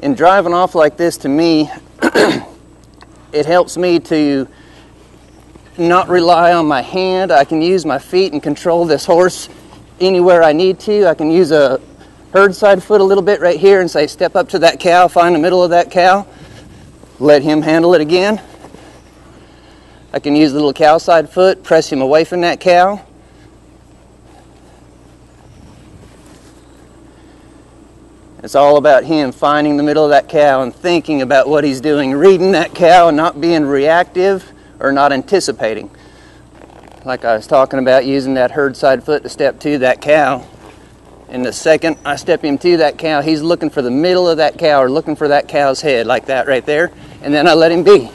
in driving off like this, to me, it helps me to not rely on my hand. I can use my feet and control this horse anywhere I need to. I can use a herd side foot a little bit right here and say, step up to that cow, find the middle of that cow, let him handle it again. I can use the little cow side foot, press him away from that cow. It's all about him finding the middle of that cow and thinking about what he's doing, reading that cow and not being reactive or not anticipating. Like I was talking about, using that herd side foot to step to that cow. And the second I step him to that cow, he's looking for the middle of that cow or looking for that cow's head, like that right there. And then I let him be.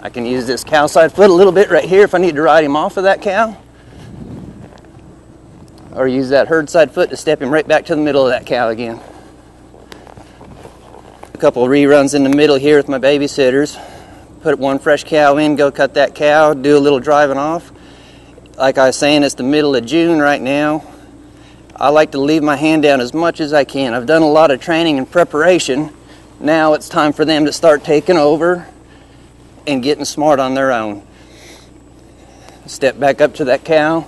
I can use this cow side foot a little bit right here if I need to ride him off of that cow. Or use that herd side foot to step him right back to the middle of that cow again. A couple of reruns in the middle here with my babysitters. Put one fresh cow in, go cut that cow, do a little driving off. Like I was saying, it's the middle of June right now. I like to leave my hand down as much as I can. I've done a lot of training and preparation. Now it's time for them to start taking over and getting smart on their own. Step back up to that cow.